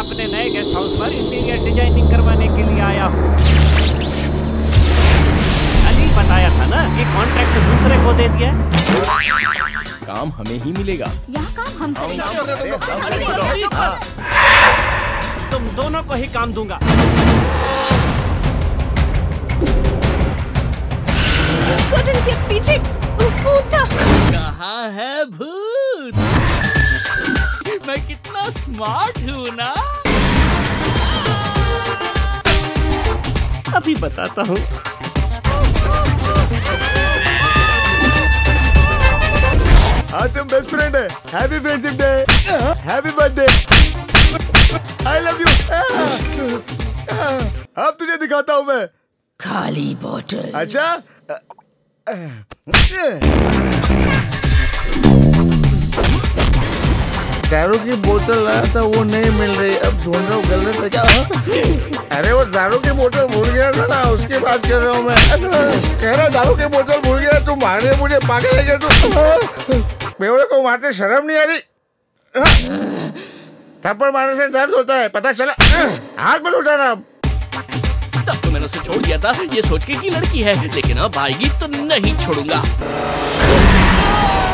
अपने नए guest house पर इंटीरियर डिजाइनिंग करवाने के लिए आया हूँ। अली बताया था ना कि कॉन्ट्रैक्ट दूसरे को दे दिया। काम हमें ही मिलेगा। यहाँ काम हम करेंगे। तुम दोनों को ही काम दूंगा। कर्टन के पीछे कहाँ है भूत? मैं कितना स्मार्ट हूँ ना? अभी बताता हूँ। आज हम बेस्ट फ्रेंड है। Happy friendship day, happy birthday, I love you. अब तुझे दिखाता हूँ मैं खाली बोतल। अच्छा दारू की बोतल लाया था, वो नहीं मिल रही। अब ढूंढ रहा हूँ गलत। अरे वो दारू की बोतल भूल गया था ना, उसकी बात कर रहा हूँ मैं। कह रहा दारू की बोतल भूल गया। तू मारने मुझे पागल है क्या? तू बेवड़े को मारते शर्म नहीं आ रही? थप्पड़ मारने से दर्द होता है, पता चला? हाथ मत उठाना। तब तो मैंने उसे छोड़ दिया था ये सोच के कि लड़की है, लेकिन अब आएगी तो नहीं छोड़ूंगा।